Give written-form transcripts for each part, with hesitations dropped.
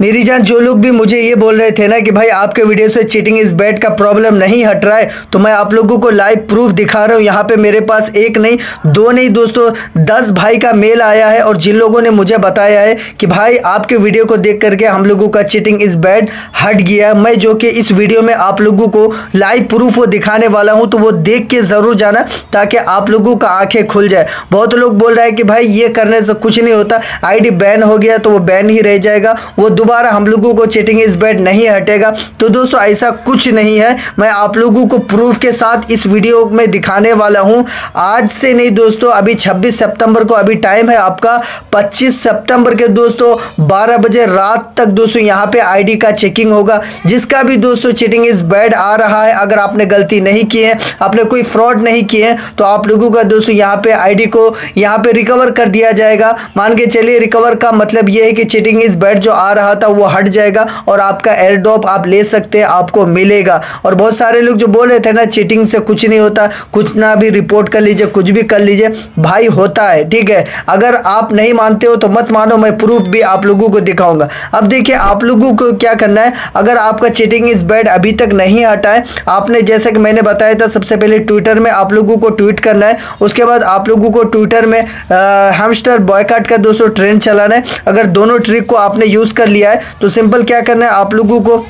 मेरी जान, जो लोग भी मुझे ये बोल रहे थे ना कि भाई आपके वीडियो से चीटिंग इस बैट का प्रॉब्लम नहीं हट रहा है, तो मैं आप लोगों को लाइव प्रूफ दिखा रहा हूँ। यहाँ पे मेरे पास एक नहीं दोस्तों 10 भाई का मेल आया है और जिन लोगों ने मुझे बताया है कि भाई आपके वीडियो को देख करके हम लोगों का चीटिंग इस बैट हट गया है। मैं जो कि इस वीडियो में आप लोगों को लाइव प्रूफ वो दिखाने वाला हूँ, तो वो देख के ज़रूर जाना ताकि आप लोगों का आँखें खुल जाए। बहुत लोग बोल रहे हैं कि भाई ये करने से कुछ नहीं होता, आईडी बैन हो गया तो वो बैन ही रह जाएगा, वो दोबारा हम लोगों को चीटिंग इस बैट नहीं हटेगा। तो दोस्तों ऐसा कुछ नहीं है, मैं आप लोगों को प्रूफ के साथ इस वीडियो में दिखाने वाला हूं। आज से नहीं दोस्तों, अभी 26 सितंबर को अभी टाइम है आपका 25 सितंबर के दोस्तों 12 बजे रात तक दोस्तों यहां पे आईडी का चेकिंग होगा। जिसका भी दोस्तों चीटिंग इस बैट आ रहा है, अगर आपने गलती नहीं की है, आपने कोई फ्रॉड नहीं किए हैं, तो आप लोगों का दोस्तों यहाँ पे आईडी को यहाँ पे रिकवर कर दिया जाएगा। मान के चलिए रिकवर का मतलब यह है कि चीटिंग इस बैट जो आ रहा था वो हट जाएगा और आपका एयरड्रॉप आप ले सकते हैं, आपको मिलेगा। और बहुत सारे लोग जो बोल रहे थे ना चीटिंग से कुछ नहीं होता, कुछ ना भी रिपोर्ट कर लीजिए, कुछ भी कर लीजिए, भाई होता है, ठीक है। अगर आप नहीं मानते हो तो मत मानो, मैं प्रूफ भी आप लोगों को दिखाऊंगा। अब देखिए आप लोगों को क्या करना है। अगर आपका चीटिंग इस बैट अभी तक नहीं हटा है, आपने जैसे कि मैंने बताया था, सबसे पहले ट्विटर में आप लोगों को ट्वीट करना है। उसके बाद आप लोगों को ट्विटर में हैमस्टर बॉयकॉट का दोस्तों ट्रेंड चलाना है। अगर दोनों ट्रिक को आपने यूज़ कर लिया है तो सिंपल क्या करना है, आप लोगों को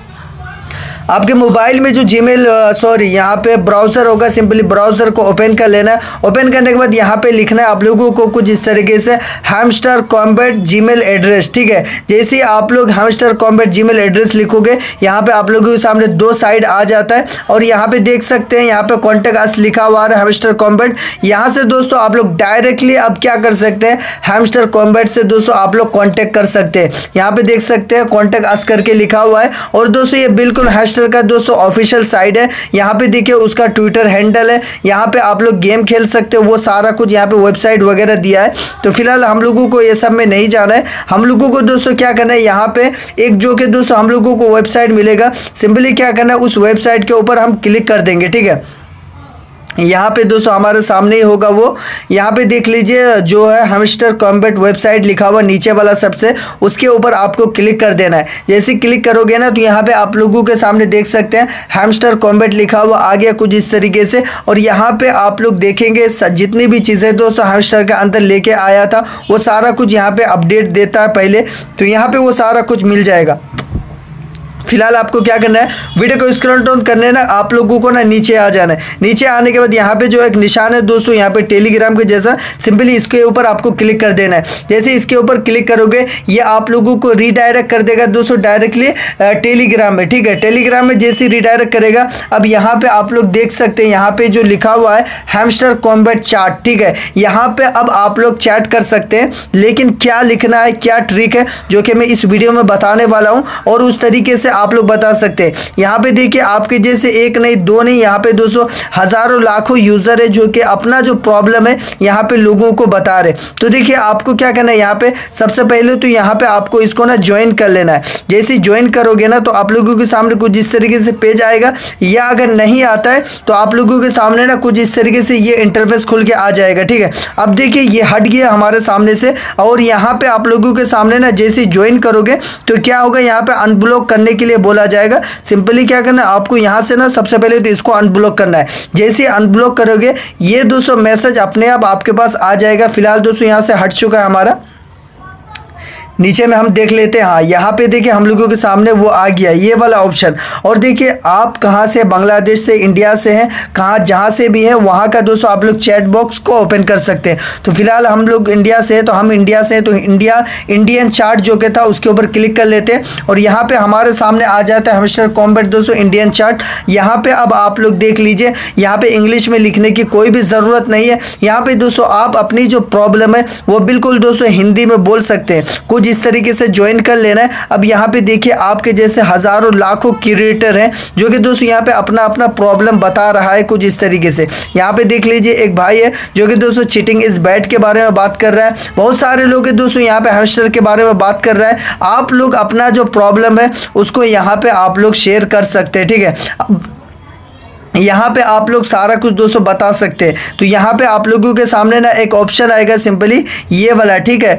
आपके मोबाइल में जो जीमेल यहाँ पे ब्राउज़र होगा, सिंपली ब्राउज़र को ओपन कर लेना है। ओपन करने के बाद यहाँ पे लिखना है आप लोगों को कुछ इस तरीके से हैमस्टर कॉम्बैट जीमेल एड्रेस, ठीक है। जैसे ही आप लोग हैमस्टर कॉम्बैट जीमेल एड्रेस लिखोगे, यहाँ पे आप लोगों के सामने दो साइड आ जाता है और यहाँ पे देख सकते हैं यहाँ पे कॉन्टैक्ट अस लिखा हुआ है हैमस्टर कॉम्बैट। यहाँ से दोस्तों आप लोग डायरेक्टली अब क्या कर सकते हैं, हैमस्टर कॉम्बैट से दोस्तों आप लोग कॉन्टैक्ट कर सकते हैं। यहाँ पे देख सकते हैं कॉन्टैक्ट अस करके लिखा हुआ है। और दोस्तों ये बिल्कुल का दोस्तों ऑफिशियल साइट है। यहाँ पे देखिए उसका ट्विटर हैंडल है, यहाँ पे आप लोग गेम खेल सकते हो, वो सारा कुछ यहाँ पे वेबसाइट वगैरह दिया है। तो फिलहाल हम लोगों को ये सब में नहीं जाना है। हम लोगों को दोस्तों क्या करना है, यहाँ पे एक जो कि दोस्तों हम लोगों को वेबसाइट मिलेगा, सिंपली क्या करना है उस वेबसाइट के ऊपर हम क्लिक कर देंगे, ठीक है। यहाँ पे दोस्तों हमारे सामने ही होगा वो, यहाँ पे देख लीजिए जो है हैमस्टर कॉम्बैट वेबसाइट लिखा हुआ नीचे वाला सबसे, उसके ऊपर आपको क्लिक कर देना है। जैसे क्लिक करोगे ना तो यहाँ पे आप लोगों के सामने देख सकते हैं हैमस्टर कॉम्बैट लिखा हुआ आ गया कुछ इस तरीके से। और यहाँ पे आप लोग देखेंगे जितनी भी चीज़ें दोस्तों हैमस्टर के अंदर लेके आया था वो सारा कुछ यहाँ पर अपडेट देता है पहले, तो यहाँ पर वो सारा कुछ मिल जाएगा। फिलहाल आपको क्या करना है, वीडियो को स्क्रॉल डाउन करने ना आप लोगों को ना नीचे आ जाना है। नीचे आने के बाद यहाँ पे जो एक निशान है दोस्तों यहाँ पे टेलीग्राम के जैसा, सिंपली इसके ऊपर आपको क्लिक कर देना है। जैसे इसके ऊपर क्लिक करोगे ये आप लोगों को रीडायरेक्ट कर देगा दोस्तों डायरेक्टली टेलीग्राम में, ठीक है। टेलीग्राम में जैसे रीडायरेक्ट करेगा, अब यहाँ पर आप लोग देख सकते हैं यहाँ पर जो लिखा हुआ है हैमस्टर कॉम्बैट चैट, ठीक है। यहाँ पर अब आप लोग चैट कर सकते हैं, लेकिन क्या लिखना है, क्या ट्रिक है, जो कि मैं इस वीडियो में बताने वाला हूँ और उस तरीके से आप लोग बता सकते हैं। यहाँ पे देखिए आपके जैसे एक नहीं दो नहीं, यहाँ पे दोस्तों हजारों लाखों यूजर है जो कि अपना जो प्रॉब्लम है यहाँ पे लोगों को बता रहे। तो देखिए आपको क्या करना है, यहाँ पे सबसे पहले तो यहाँ पे आपको इसको ना ज्वाइन कर लेना है। जैसे ज्वाइन करोगे ना तो आप लोगों के सामने कुछ इस तरीके से पेज आएगा, या अगर नहीं आता है तो आप लोगों के सामने ना कुछ इस तरीके से ये इंटरफेस खुल के आ जाएगा, ठीक है। अब देखिए ये हट गया हमारे सामने से और यहाँ पे आप लोगों के सामने ना जैसे ज्वाइन करोगे तो क्या होगा, यहाँ पे अनब्लॉक करने के लिए बोला जाएगा। सिंपली क्या करना है आपको, यहाँ से ना सबसे पहले तो इसको अनब्लॉक करना है। जैसे अनब्लॉक करोगे ये दोस्तों मैसेज अपने आप आपके पास आ जाएगा। फिलहाल दोस्तों यहाँ से हट चुका है हमारा, नीचे में हम देख लेते हैं। हाँ यहाँ पे देखिए हम लोगों के सामने वो आ गया ये वाला ऑप्शन। और देखिए आप कहाँ से, बांग्लादेश से, इंडिया से हैं, कहाँ जहाँ से भी है वहाँ का दोस्तों आप लोग चैट बॉक्स को ओपन कर सकते हैं। तो फिलहाल हम लोग इंडिया से हैं तो हम इंडिया से हैं, तो इंडियन चार्ट जो के था उसके ऊपर क्लिक कर लेते हैं और यहाँ पर हमारे सामने आ जाता है हैमस्टर कॉम्बैट दोस्तों इंडियन चार्ट। यहाँ पर अब आप लोग देख लीजिए, यहाँ पर इंग्लिश में लिखने की कोई भी ज़रूरत नहीं है। यहाँ पर दोस्तों आप अपनी जो प्रॉब्लम है वो बिल्कुल दोस्तों हिंदी में बोल सकते हैं। कुछ इस तरीके से ज्वाइन कर लेना है। अब यहाँ पे देखिए आपके जैसे हजारों लाखों क्रिएटर हैं जो कि दोस्तों यहाँ पे अपना अपना प्रॉब्लम बता रहा है कुछ इस तरीके से। यहाँ पे देख लीजिए एक भाई है जो कि दोस्तों चीटिंग इस बैट के बारे में बात कर रहा है। बहुत सारे लोग हैं दोस्तों यहाँ पे हैमस्टर के बारे में बात कर रहा है। आप लोग अपना जो प्रॉब्लम है उसको यहाँ पे आप लोग शेयर कर सकते हैं, ठीक है। यहाँ पे आप लोग सारा कुछ दोस्तों बता सकते हैं। तो यहाँ पे आप लोगों के सामने ना एक ऑप्शन आएगा सिंपली ये वाला, ठीक है,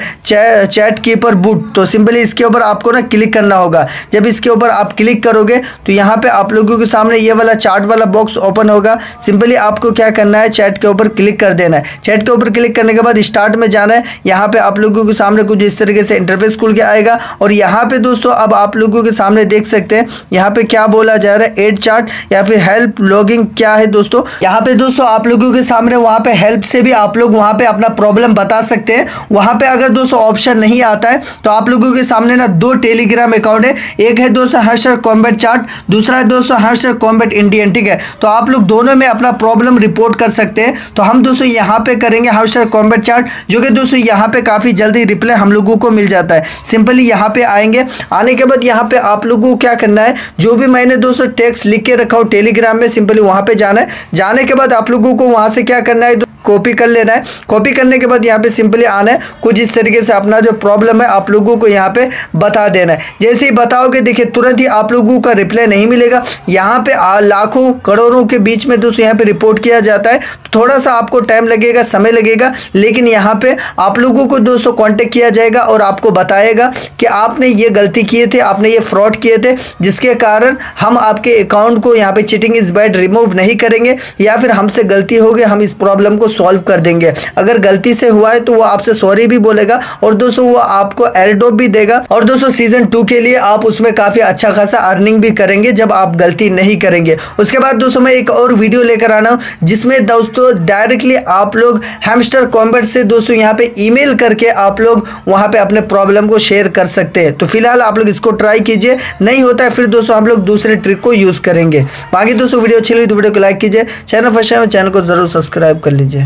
चैट कीपर बूट। तो सिंपली इसके ऊपर आपको ना क्लिक करना होगा। जब इसके ऊपर आप क्लिक करोगे तो यहाँ पे आप लोगों के सामने ये वाला चार्ट वाला बॉक्स ओपन होगा। सिंपली आपको क्या करना है, चैट के ऊपर क्लिक कर देना है। चैट के ऊपर क्लिक करने के बाद स्टार्ट में जाना है। यहाँ पर आप लोगों के सामने कुछ इस तरीके से इंटरफेस खुल के आएगा और यहाँ पर दोस्तों अब आप लोगों के सामने देख सकते हैं यहाँ पर क्या बोला जा रहा है, एड चार्ट या फिर हेल्प लॉग क्या है दोस्तों। यहाँ पे दोस्तों आप लोगों के सामने वहां पे हेल्प से भी आप लोग वहां पे अपना प्रॉब्लम बता सकते हैं। वहां पे अगर दोस्तों ऑप्शन नहीं आता है तो आप लोगों के सामने ना दो टेलीग्राम अकाउंट है, एक है दोस्तों हर्स्टर कॉम्बैट चार्ट, दूसरा है दोस्तों हर्स्टर कॉम्बैट इंडियन, ठीक है। तो आप लोग दोनों में अपना प्रॉब्लम रिपोर्ट कर सकते हैं। तो हम दोस्तों यहाँ पे करेंगे हर्स्टर कॉम्बैट चार्ट, जो कि दोस्तों यहाँ पे काफी जल्दी रिप्लाई हम लोगों को मिल जाता है। सिंपली यहाँ पे आएंगे, आने के बाद यहाँ पे आप लोगों को क्या करना है, जो भी मैंने दोस्तों टेक्स्ट लिख के रखा हो टेलीग्राम में, सिंपली वहां पे जाना है। जाने के बाद आप लोगों को वहां से क्या करना है, कॉपी कर लेना है। कॉपी करने के बाद यहाँ पे सिंपली आना है, कुछ इस तरीके से अपना जो प्रॉब्लम है आप लोगों को यहाँ पे बता देना है। जैसे ही बताओगे देखिए तुरंत ही आप लोगों का रिप्लाई नहीं मिलेगा। यहाँ पे लाखों करोड़ों के बीच में दोस्तों यहाँ पे रिपोर्ट किया जाता है। थोड़ा सा आपको टाइम लगेगा, समय लगेगा, लेकिन यहाँ पे आप लोगों को दोस्तों कॉन्टेक्ट किया जाएगा और आपको बताएगा कि आपने ये गलती किए थे, आपने ये फ्रॉड किए थे, जिसके कारण हम आपके अकाउंट को यहाँ पे चीटिंग इज बैड रिमूव नहीं करेंगे, या फिर हमसे गलती हो गई, हम इस प्रॉब्लम को सॉल्व कर देंगे। अगर गलती से हुआ है तो वो आपसे सॉरी भी बोलेगा और दोस्तों वो आपको एयरड्रॉप भी देगा। और दोस्तों सीजन 2 के लिए आप उसमें काफी अच्छा खासा अर्निंग भी करेंगे जब आप गलती नहीं करेंगे। उसके बाद दोस्तों मैं एक और वीडियो लेकर आना हूं, जिसमें दोस्तों डायरेक्टली आप लोग हैमस्टर कॉम्बैट से दोस्तों यहाँ पे ईमेल करके आप लोग वहां पे अपने प्रॉब्लम को शेयर कर सकते हैं। तो फिलहाल आप लोग इसको ट्राई कीजिए, नहीं होता है फिर दोस्तों हम लोग दूसरे ट्रिक को यूज करेंगे। बाकी दोस्तों वीडियो अच्छी लगी तो वीडियो को लाइक कीजिए, चैनल फर्स्ट टाइम चैनल को जरूर सब्सक्राइब कर लीजिए।